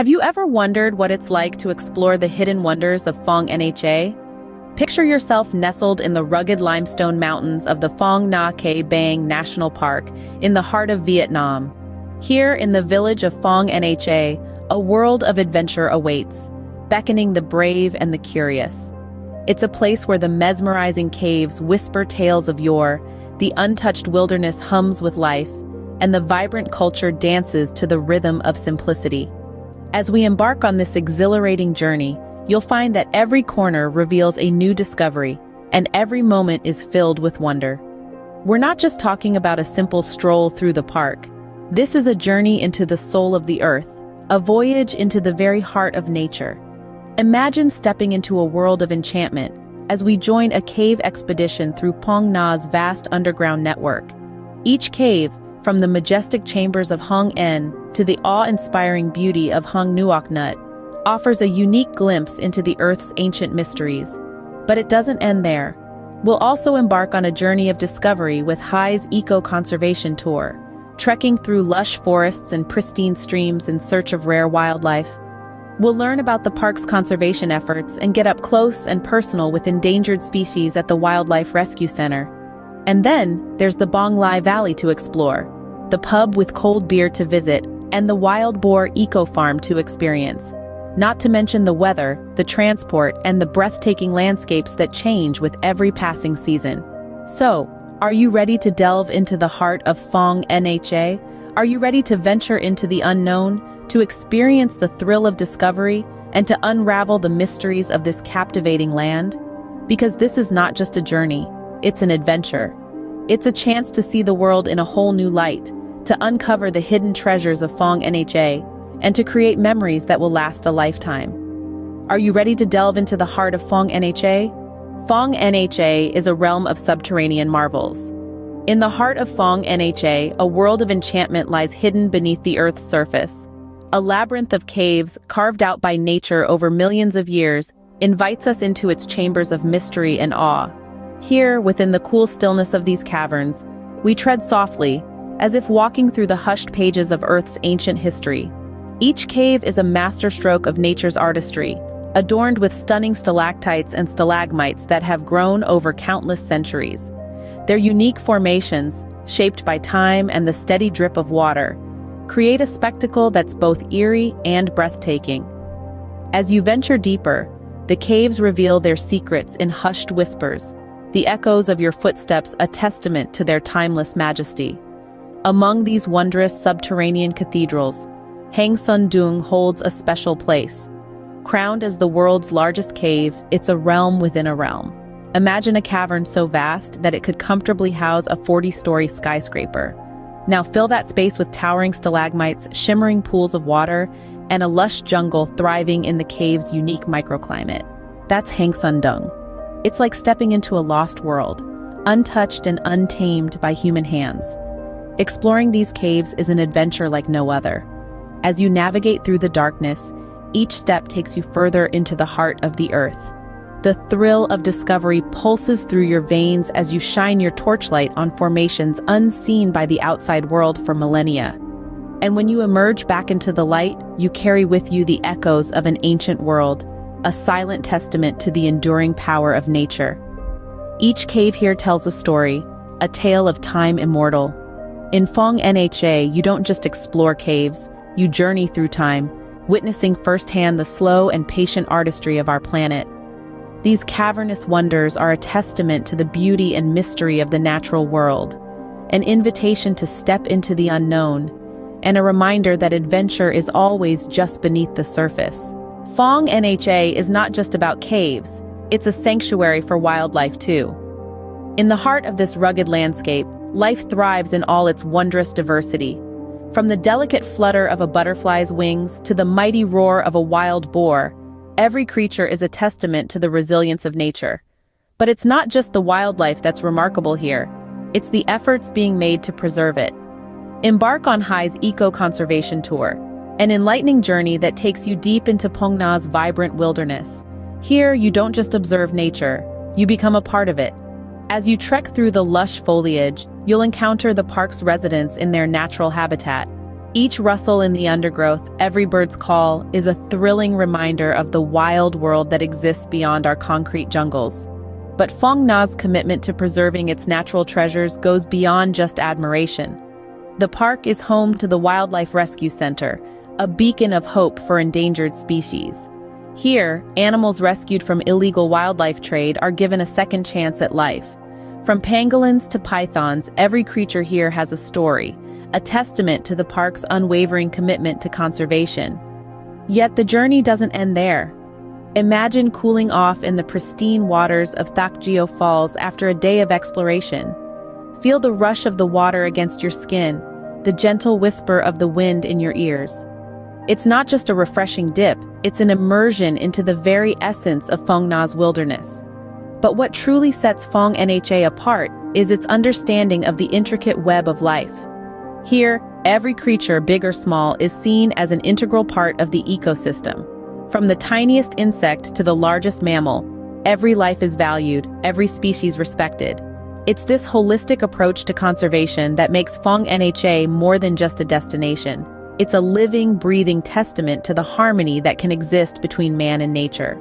Have you ever wondered what it's like to explore the hidden wonders of Phong Nha? Picture yourself nestled in the rugged limestone mountains of the Phong Nha-Ke Bang National Park in the heart of Vietnam. Here in the village of Phong Nha, a world of adventure awaits, beckoning the brave and the curious. It's a place where the mesmerizing caves whisper tales of yore, the untouched wilderness hums with life, and the vibrant culture dances to the rhythm of simplicity. As we embark on this exhilarating journey, you'll find that every corner reveals a new discovery, and every moment is filled with wonder. We're not just talking about a simple stroll through the park. This is a journey into the soul of the earth, a voyage into the very heart of nature. Imagine stepping into a world of enchantment as we join a cave expedition through Phong Nha's vast underground network. Each cave, from the majestic chambers of Hang En to the awe-inspiring beauty of Hang Nuoc Nut, offers a unique glimpse into the Earth's ancient mysteries. But it doesn't end there. We'll also embark on a journey of discovery with Hai's eco-conservation tour, trekking through lush forests and pristine streams in search of rare wildlife. We'll learn about the park's conservation efforts and get up close and personal with endangered species at the Wildlife Rescue Center. And then, there's the Bong Lai Valley to explore, the pub with cold beer to visit, and the wild boar eco-farm to experience. Not to mention the weather, the transport, and the breathtaking landscapes that change with every passing season. So, are you ready to delve into the heart of Phong Nha? Are you ready to venture into the unknown, to experience the thrill of discovery, and to unravel the mysteries of this captivating land? Because this is not just a journey, it's an adventure. It's a chance to see the world in a whole new light, to uncover the hidden treasures of Phong Nha, and to create memories that will last a lifetime. Are you ready to delve into the heart of Phong Nha? Phong Nha is a realm of subterranean marvels. In the heart of Phong Nha, a world of enchantment lies hidden beneath the Earth's surface. A labyrinth of caves, carved out by nature over millions of years, invites us into its chambers of mystery and awe. Here, within the cool stillness of these caverns, we tread softly, as if walking through the hushed pages of Earth's ancient history. Each cave is a masterstroke of nature's artistry, adorned with stunning stalactites and stalagmites that have grown over countless centuries. Their unique formations, shaped by time and the steady drip of water, create a spectacle that's both eerie and breathtaking. As you venture deeper, the caves reveal their secrets in hushed whispers, the echoes of your footsteps a testament to their timeless majesty. Among these wondrous subterranean cathedrals, Hang Son Doong holds a special place. Crowned as the world's largest cave, it's a realm within a realm. Imagine a cavern so vast that it could comfortably house a 40-story skyscraper. Now fill that space with towering stalagmites, shimmering pools of water, and a lush jungle thriving in the cave's unique microclimate. That's Hang Son Doong. It's like stepping into a lost world, untouched and untamed by human hands. Exploring these caves is an adventure like no other. As you navigate through the darkness, each step takes you further into the heart of the earth. The thrill of discovery pulses through your veins as you shine your torchlight on formations unseen by the outside world for millennia. And when you emerge back into the light, you carry with you the echoes of an ancient world, a silent testament to the enduring power of nature. Each cave here tells a story, a tale of time immortal. In Phong Nha, you don't just explore caves, you journey through time, witnessing firsthand the slow and patient artistry of our planet. These cavernous wonders are a testament to the beauty and mystery of the natural world, an invitation to step into the unknown, and a reminder that adventure is always just beneath the surface. Phong Nha is not just about caves, it's a sanctuary for wildlife too. In the heart of this rugged landscape, life thrives in all its wondrous diversity. From the delicate flutter of a butterfly's wings to the mighty roar of a wild boar, every creature is a testament to the resilience of nature. But it's not just the wildlife that's remarkable here, it's the efforts being made to preserve it. Embark on Hai's eco-conservation tour, an enlightening journey that takes you deep into Phong Nha's vibrant wilderness. Here, you don't just observe nature, you become a part of it. As you trek through the lush foliage, you'll encounter the park's residents in their natural habitat, Each rustle in the undergrowth, every bird's call, is a thrilling reminder of the wild world that exists beyond our concrete jungles. But Phong Nha's commitment to preserving its natural treasures goes beyond just admiration. The park is home to the Wildlife Rescue Center, a beacon of hope for endangered species. Here, animals rescued from illegal wildlife trade are given a second chance at life. From pangolins to pythons, every creature here has a story, a testament to the park's unwavering commitment to conservation. Yet the journey doesn't end there. Imagine cooling off in the pristine waters of Thakgeo Falls after a day of exploration. Feel the rush of the water against your skin, the gentle whisper of the wind in your ears. It's not just a refreshing dip, it's an immersion into the very essence of Phong Nha's wilderness. But what truly sets Phong Nha apart is its understanding of the intricate web of life. Here, every creature, big or small, is seen as an integral part of the ecosystem. From the tiniest insect to the largest mammal, every life is valued, every species respected. It's this holistic approach to conservation that makes Phong Nha more than just a destination. It's a living, breathing testament to the harmony that can exist between man and nature.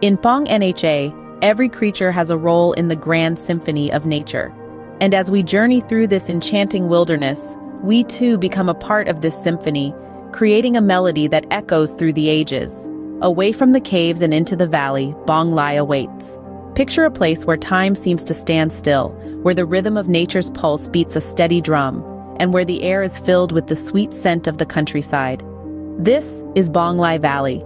In Phong Nha, every creature has a role in the grand symphony of nature. And as we journey through this enchanting wilderness, we too become a part of this symphony, creating a melody that echoes through the ages. Away from the caves and into the valley, Bong Lai awaits. Picture a place where time seems to stand still, where the rhythm of nature's pulse beats a steady drum, and where the air is filled with the sweet scent of the countryside. This is Bong Lai Valley.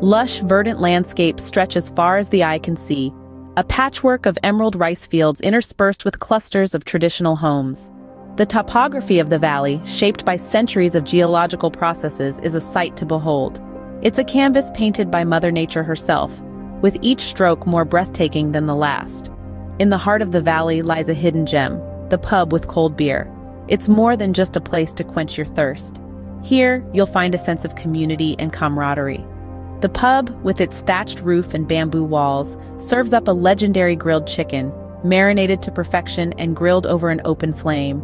Lush, verdant landscapes stretch as far as the eye can see, a patchwork of emerald rice fields interspersed with clusters of traditional homes. The topography of the valley, shaped by centuries of geological processes, is a sight to behold. It's a canvas painted by Mother Nature herself, with each stroke more breathtaking than the last. In the heart of the valley lies a hidden gem, the pub with cold beer. It's more than just a place to quench your thirst. Here, you'll find a sense of community and camaraderie. The pub, with its thatched roof and bamboo walls, serves up a legendary grilled chicken, marinated to perfection and grilled over an open flame.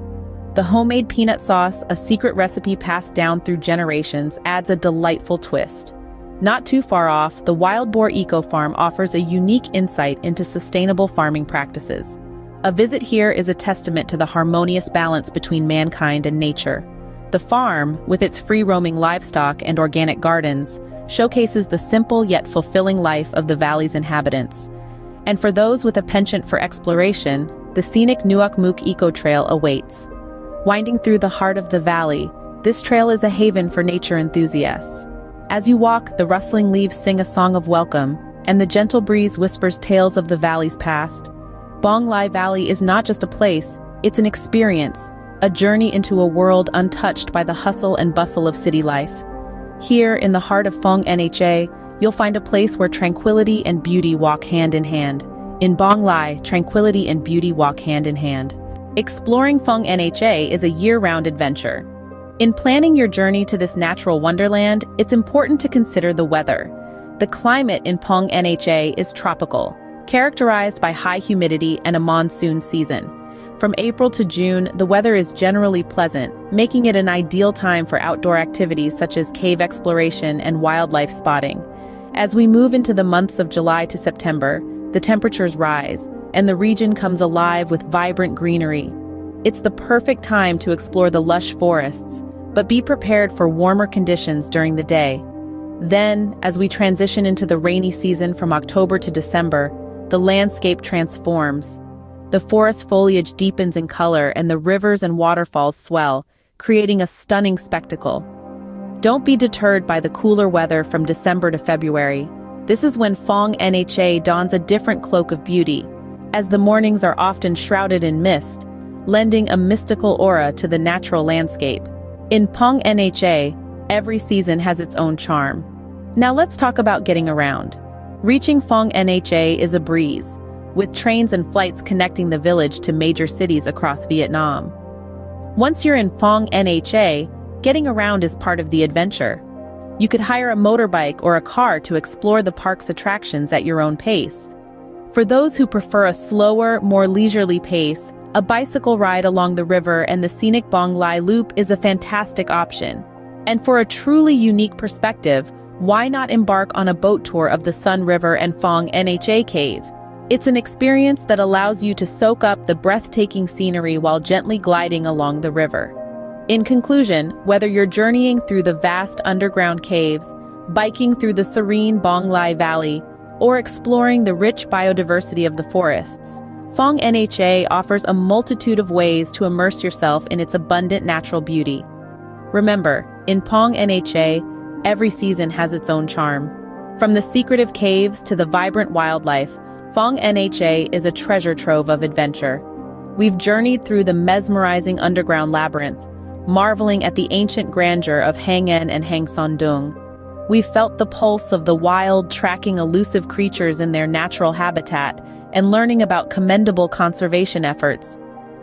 The homemade peanut sauce, a secret recipe passed down through generations, adds a delightful twist. Not too far off, the Wild Boar Eco Farm offers a unique insight into sustainable farming practices. A visit here is a testament to the harmonious balance between mankind and nature. The farm, with its free-roaming livestock and organic gardens, showcases the simple yet fulfilling life of the valley's inhabitants. And for those with a penchant for exploration, the scenic Nuakmuk eco-trail awaits. Winding through the heart of the valley, this trail is a haven for nature enthusiasts. As you walk, the rustling leaves sing a song of welcome, and the gentle breeze whispers tales of the valley's past. Bong Lai Valley is not just a place, it's an experience, a journey into a world untouched by the hustle and bustle of city life. Here, in the heart of Phong Nha, you'll find a place where tranquility and beauty walk hand in hand. In Bong Lai, tranquility and beauty walk hand in hand. Exploring Phong Nha is a year-round adventure. In planning your journey to this natural wonderland, it's important to consider the weather. The climate in Phong Nha is tropical, characterized by high humidity and a monsoon season. From April to June, the weather is generally pleasant, making it an ideal time for outdoor activities such as cave exploration and wildlife spotting. As we move into the months of July to September, the temperatures rise, and the region comes alive with vibrant greenery. It's the perfect time to explore the lush forests, but be prepared for warmer conditions during the day. Then, as we transition into the rainy season from October to December, the landscape transforms. The forest foliage deepens in color and the rivers and waterfalls swell, creating a stunning spectacle. Don't be deterred by the cooler weather from December to February. This is when Phong Nha dons a different cloak of beauty, as the mornings are often shrouded in mist, lending a mystical aura to the natural landscape. In Phong Nha, every season has its own charm. Now let's talk about getting around. Reaching Phong Nha is a breeze, with trains and flights connecting the village to major cities across Vietnam. Once you're in Phong Nha, getting around is part of the adventure. You could hire a motorbike or a car to explore the park's attractions at your own pace. For those who prefer a slower, more leisurely pace, a bicycle ride along the river and the scenic Bong Lai Loop is a fantastic option. And for a truly unique perspective, why not embark on a boat tour of the Sun River and Phong Nha Cave? It's an experience that allows you to soak up the breathtaking scenery while gently gliding along the river. In conclusion, whether you're journeying through the vast underground caves, biking through the serene Bong Lai Valley, or exploring the rich biodiversity of the forests, Phong Nha offers a multitude of ways to immerse yourself in its abundant natural beauty. Remember, in Phong Nha, every season has its own charm. From the secretive caves to the vibrant wildlife, Phong Nha is a treasure trove of adventure. We've journeyed through the mesmerizing underground labyrinth, marveling at the ancient grandeur of Hang En and Hang Son Doong. We've felt the pulse of the wild, tracking elusive creatures in their natural habitat and learning about commendable conservation efforts.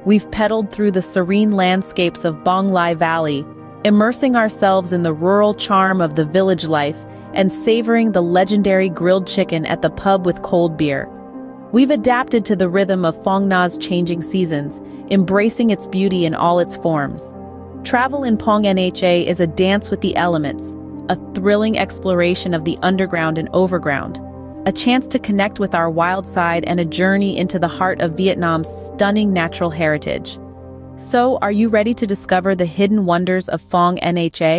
We've pedaled through the serene landscapes of Bong Lai Valley, immersing ourselves in the rural charm of the village life and savoring the legendary grilled chicken at the pub with cold beer. We've adapted to the rhythm of Phong Nha's changing seasons, embracing its beauty in all its forms. Travel in Phong Nha is a dance with the elements, a thrilling exploration of the underground and overground, a chance to connect with our wild side and a journey into the heart of Vietnam's stunning natural heritage. So, are you ready to discover the hidden wonders of Phong Nha?